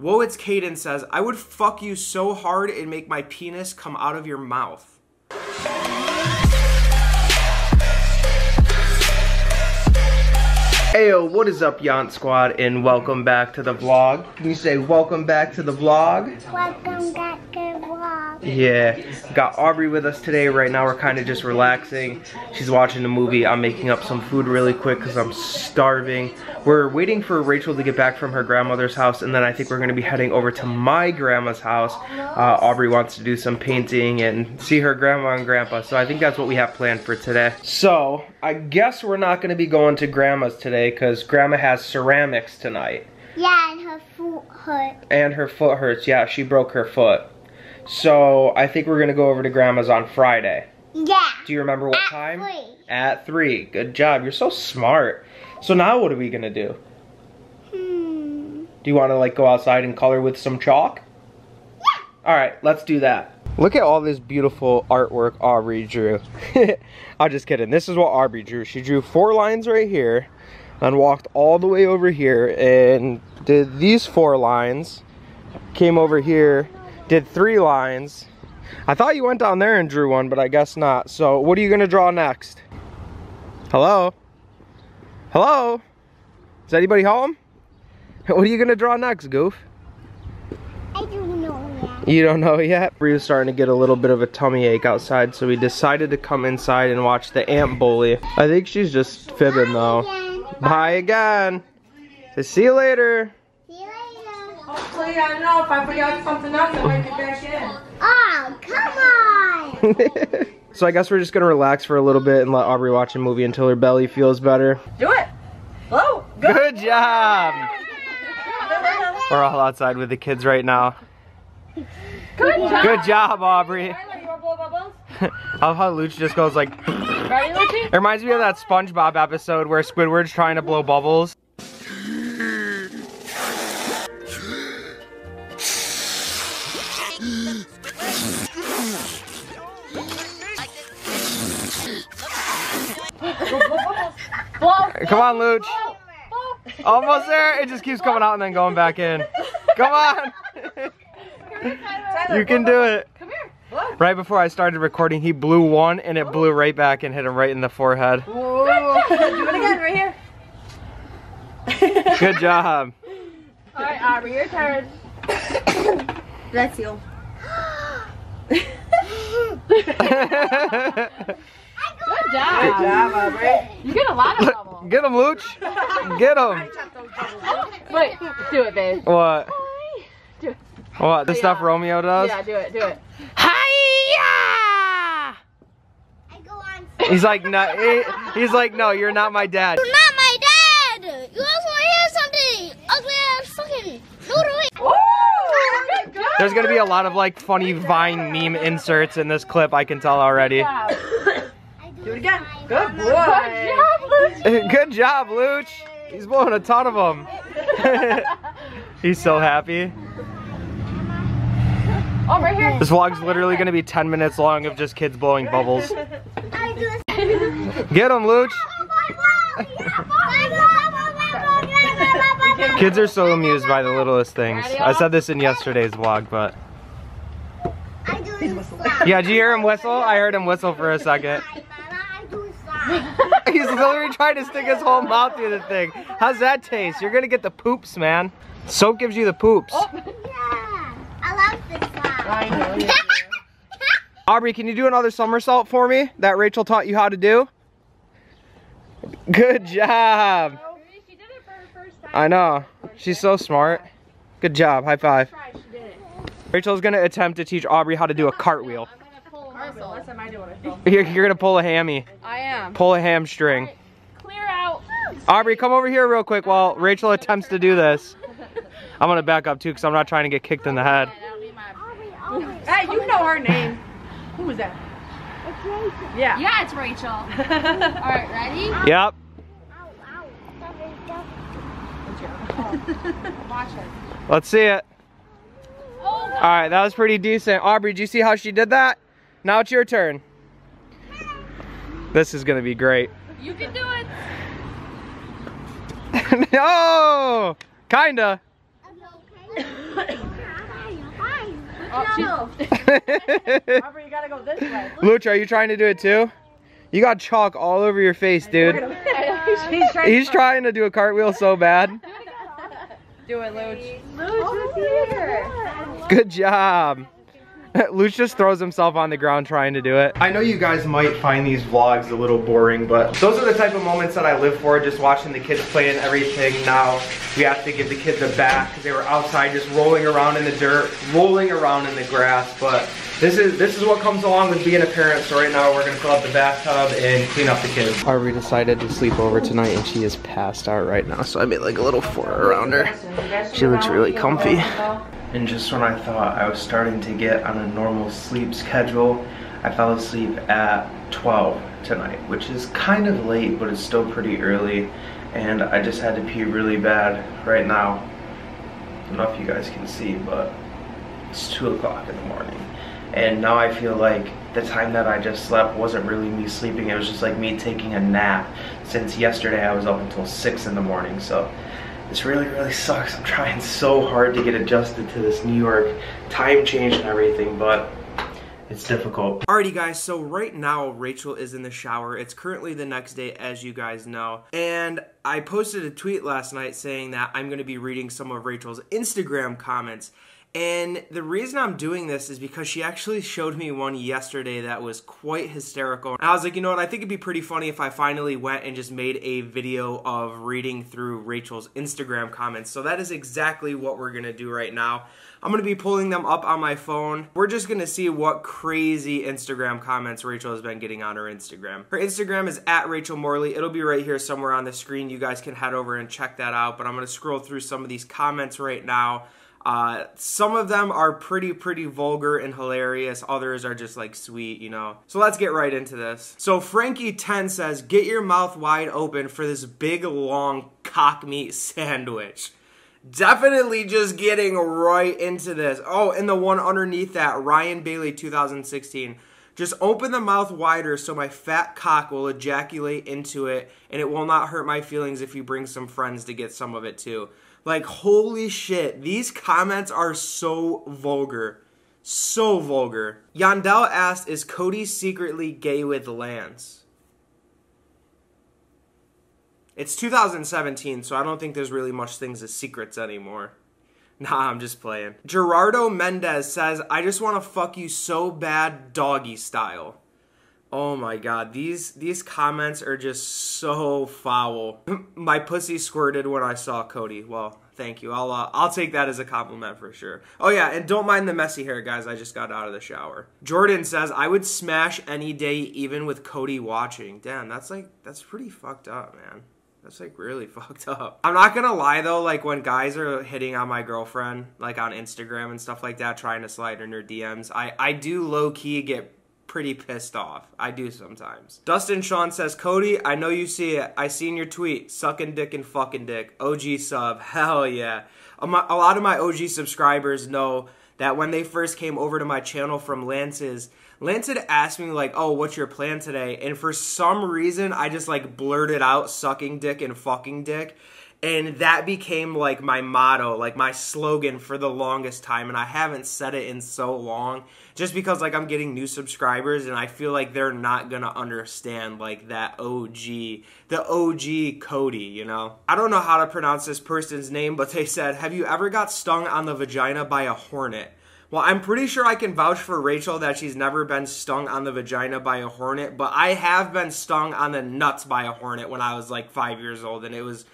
Woeits Caden says, I would fuck you so hard and make my penis come out of your mouth. Heyo, what is up, Yount Squad, and welcome back to the vlog. Can you say welcome back to the vlog? Welcome back to the vlog. Yeah, got Aubrey with us today. Right now we're kind of just relaxing. She's watching a movie. I'm making up some food really quick because I'm starving. We're waiting for Rachel to get back from her grandmother's house, and then I think we're going to be heading over to my grandma's house. Aubrey wants to do some painting and see her grandma and grandpa, so I think that's what we have planned for today. So, I guess we're not going to be going to grandma's today, because grandma has ceramics tonight. Yeah, and her foot hurts. And her foot hurts, yeah, she broke her foot. So I think we're gonna go over to grandma's on Friday. Yeah. Do you remember what time? At 3. At 3. Good job. You're so smart. So now what are we gonna do? Do you wanna like go outside and color with some chalk? Yeah. Alright, let's do that. Look at all this beautiful artwork Aubrey drew. I'm just kidding. This is what Aubrey drew. She drew 4 lines right here and walked all the way over here and did these 4 lines. Came over here, did 3 lines. I thought you went down there and drew one, but I guess not. So what are you gonna draw next? Hello? Hello? Is anybody home? What are you gonna draw next, Goof? I don't know. You don't know yet? We were starting to get a little bit of a tummy ache outside, so we decided to come inside and watch the ant bully. I think she's just fibbing though. Bye again. So see you later. See you later. Hopefully, I don't know if I forgot something else, I might get back in. Oh, come on. So I guess we're just gonna relax for a little bit and let Aubrey watch a movie until her belly feels better. Do it. Hello. Good job. We're all outside with the kids right now. Good job, Aubrey. I love how Luch just goes like. Ready, Luchie? It reminds me of that SpongeBob episode where Squidward's trying to blow bubbles. Come on, Luch. Almost there. It just keeps coming out and then going back in. Come on. Tyler, you can do it. Come here. Blow. Right before I started recording, he blew one and it blew right back and hit him right in the forehead. Whoa. Do it again right here. Good job. All right, Aubrey, your turn. Bless you. Good job. Good job, Aubrey. You get a lot of bubbles. Get him, Luch. Get him. Wait, do it, babe. What? Do it. What, the stuff Romeo does? Yeah, do it, do it. Hi-ya! I go on. He's like, no, he's like, no, you're not my dad. You're not my dad! You also hear something ugly ass fucking noodle. Ooh! There's gonna be a lot of like funny Vine meme inserts in this clip, I can tell already. Do it again. Good boy. Good job, Luch. Good job, Luch. He's blowing a ton of them. He's so happy. Oh, right here. This vlog's literally gonna be 10 minutes long of just kids blowing bubbles. Get him, Luch! Kids are so amused by the littlest things. I said this in yesterday's vlog, but... Yeah, did you hear him whistle? I heard him whistle for a second. He's literally trying to stick his whole mouth through the thing. How's that taste? You're gonna get the poops, man. Soap gives you the poops. I know, yeah. Aubrey, can you do another somersault for me that Rachel taught you how to do? Good job. She did it for her first time. I know. She's so smart. Good job. High five. She did it. Rachel's going to attempt to teach Aubrey how to do a cartwheel. I'm going to pull a You're going to pull a hammy. I am. Pull a hamstring. Right, clear out. Aubrey, come over here real quick while Rachel attempts to do this. I'm going to back up too because I'm not trying to get kicked in the head. Hey, you know her name. Who was that? It's Rachel. Yeah. Yeah, it's Rachel. All right, ready? Yep. Ow, ow. Watch her. Let's see it. All right, that was pretty decent. Aubrey, did you see how she did that? Now it's your turn. This is going to be great. You can do it. No! Kinda. No, no. Robert, you gotta go this way. Luch, are you trying to do it too? You got chalk all over your face, dude. He's trying to do a cartwheel so bad. Do it, Luch. Luch is here. Good job. Luch just throws himself on the ground trying to do it. I know you guys might find these vlogs a little boring, but those are the type of moments that I live for, just watching the kids play and everything. Now we have to give the kids a bath because they were outside just rolling around in the dirt, rolling around in the grass. But this is what comes along with being a parent. So right now we're gonna fill up the bathtub and clean up the kids. Harvey decided to sleep over tonight and she is passed out right now. So I made like a little fur around her. She looks really comfy. And just when I thought I was starting to get on a normal sleep schedule, I fell asleep at 12 tonight, which is kind of late, but it's still pretty early. And I just had to pee really bad right now. I don't know if you guys can see, but it's 2 o'clock in the morning. And now I feel like the time that I just slept wasn't really me sleeping. It was just like me taking a nap. Since yesterday, I was up until 6 in the morning, so. This really, really sucks. I'm trying so hard to get adjusted to this New York time change and everything, but it's difficult. Alrighty guys, so right now Rachel is in the shower. It's currently the next day, as you guys know. And I posted a tweet last night saying that I'm gonna be reading some of Rachel's Instagram comments. And the reason I'm doing this is because she actually showed me one yesterday that was quite hysterical. And I was like, you know what, I think it'd be pretty funny if I finally went and just made a video of reading through Rachel's Instagram comments. So that is exactly what we're gonna do right now. I'm gonna be pulling them up on my phone. We're just gonna see what crazy Instagram comments Rachel has been getting on her Instagram. Her Instagram is @RachelMorley. It'll be right here somewhere on the screen. You guys can head over and check that out. But I'm gonna scroll through some of these comments right now. Some of them are pretty vulgar and hilarious. Others are just like sweet, you know. So let's get right into this. So Frankie10 says, "Get your mouth wide open for this big long cock meat sandwich." Definitely just getting right into this. Oh, and the one underneath that, Ryan Bailey 2016. "Just open the mouth wider so my fat cock will ejaculate into it, and it will not hurt my feelings if you bring some friends to get some of it too." Like, holy shit, these comments are so vulgar. So vulgar. Yandel asked, "Is Codee secretly gay with Lance?" It's 2017, so I don't think there's really much things as secrets anymore. Nah, I'm just playing. Gerardo Mendez says, "I just want to fuck you so bad, doggy style." Oh my god, these comments are just so foul. "My pussy squirted when I saw Codee." Well, thank you. I'll take that as a compliment for sure. Oh yeah, and don't mind the messy hair, guys. I just got out of the shower. Jordan says, "I would smash any day, even with Codee watching." Damn, that's pretty fucked up, man. That's like really fucked up. I'm not gonna lie though, like when guys are hitting on my girlfriend, like on Instagram and stuff like that, trying to slide in her DMs, I do low-key get pretty pissed off. I do sometimes. Dustin Sean says, "Codee, I know you see it. I seen your tweet. Sucking dick and fucking dick. OG sub." Hell yeah. A lot of my OG subscribers know that when they first came over to my channel from Lance's, Lance had asked me like, "Oh, what's your plan today?" And for some reason, I just like blurted out sucking dick and fucking dick. And that became like my motto, like my slogan for the longest time. And I haven't said it in so long just because like I'm getting new subscribers and I feel like they're not going to understand like that the OG Codee, you know. I don't know how to pronounce this person's name, but they said, "Have you ever got stung on the vagina by a hornet?" Well, I'm pretty sure I can vouch for Rachel that she's never been stung on the vagina by a hornet, but I have been stung on the nuts by a hornet when I was like 5 years old, and it was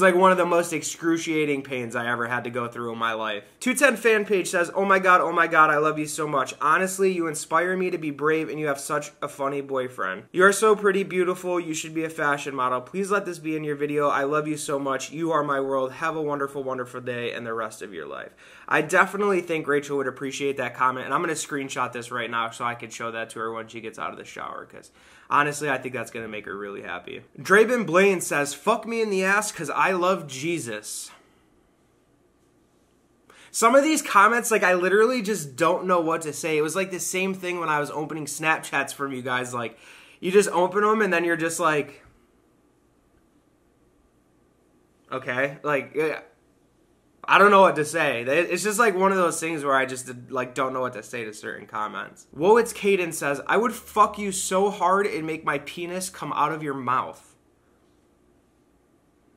like one of the most excruciating pains I ever had to go through in my life. 210 fan page says, oh my god, I love you so much. Honestly, you inspire me to be brave and you have such a funny boyfriend. You are so pretty, beautiful. You should be a fashion model. Please let this be in your video. I love you so much. You are my world. Have a wonderful, wonderful day and the rest of your life. I definitely think Rachel would appreciate that comment, and I'm going to screenshot this right now so I can show that to her when she gets out of the shower, because honestly, I think that's going to make her really happy. Draven Blaine says, "Fuck me in the ass because I love Jesus." Some of these comments, like, I literally just don't know what to say. It was like the same thing when I was opening Snapchats from you guys. Like, you just open them and then you're just like, okay, like, I don't know what to say. It's just like one of those things where I just like don't know what to say to certain comments. Whoa, it's Caden says, I would fuck you so hard and make my penis come out of your mouth.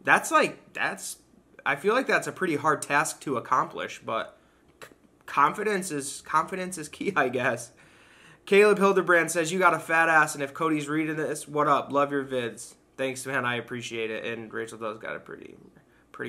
That's like, I feel like that's a pretty hard task to accomplish, but confidence is key, I guess. Caleb Hildebrand says, you got a fat ass, and if Codee's reading this, what up? Love your vids. Thanks, man. I appreciate it. And Rachel does got a pretty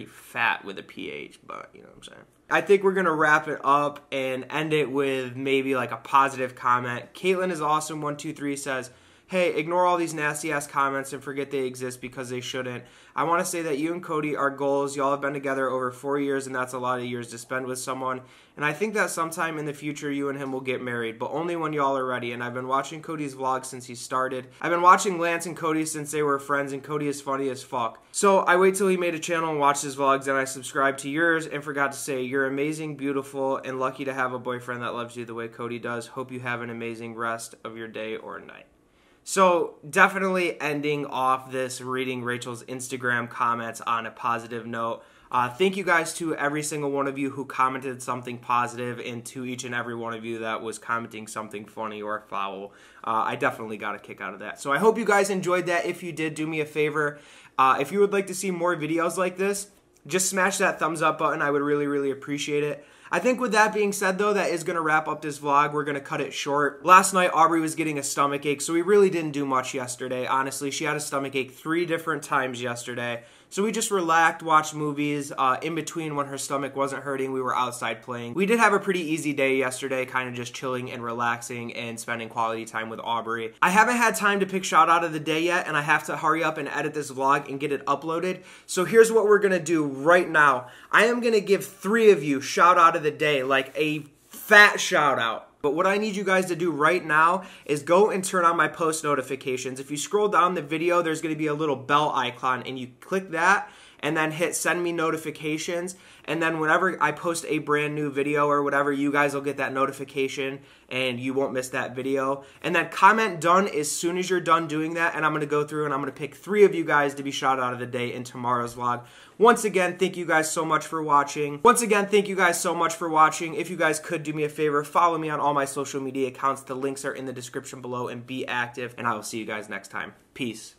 fat with a PH, but you know what I'm saying. I think we're going to wrap it up and end it with maybe like a positive comment. Caitlin is awesome. 123 says, hey, ignore all these nasty ass comments and forget they exist because they shouldn't. I want to say that you and Codee are goals. Y'all have been together over 4 years, and that's a lot of years to spend with someone. And I think that sometime in the future you and him will get married, but only when y'all are ready. And I've been watching Codee's vlog since he started. I've been watching Lance and Codee since they were friends, and Codee is funny as fuck. So I wait till he made a channel and watched his vlogs, and I subscribed to yours and forgot to say you're amazing, beautiful, and lucky to have a boyfriend that loves you the way Codee does. Hope you have an amazing rest of your day or night. So definitely ending off this reading Rachel's Instagram comments on a positive note. Thank you guys to every single one of you who commented something positive, and to each and every one of you that was commenting something funny or foul. I definitely got a kick out of that. So I hope you guys enjoyed that. If you did, do me a favor. If you would like to see more videos like this, just smash that thumbs up button. I would really, really appreciate it. I think with that being said, though, that is going to wrap up this vlog. We're going to cut it short. Last night, Aubrey was getting a stomach ache, so we really didn't do much yesterday. Honestly, she had a stomach ache 3 different times yesterday. So we just relaxed, watched movies. In between, when her stomach wasn't hurting, we were outside playing. We did have a pretty easy day yesterday, kind of just chilling and relaxing and spending quality time with Aubrey. I haven't had time to pick shout out of the day yet, and I have to hurry up and edit this vlog and get it uploaded. So here's what we're going to do right now. I am going to give 3 of you shout out of the day, like a fat shout out. But what I need you guys to do right now is go and turn on my post notifications. If you scroll down the video, there's going to be a little bell icon, and you click that and then hit send me notifications. And then whenever I post a brand new video or whatever, you guys will get that notification and you won't miss that video. And then comment done as soon as you're done doing that. And I'm going to go through and I'm going to pick 3 of you guys to be shout out of the day in tomorrow's vlog. Once again, thank you guys so much for watching. If you guys could do me a favor, follow me on all my social media accounts. The links are in the description below, and be active. And I will see you guys next time. Peace.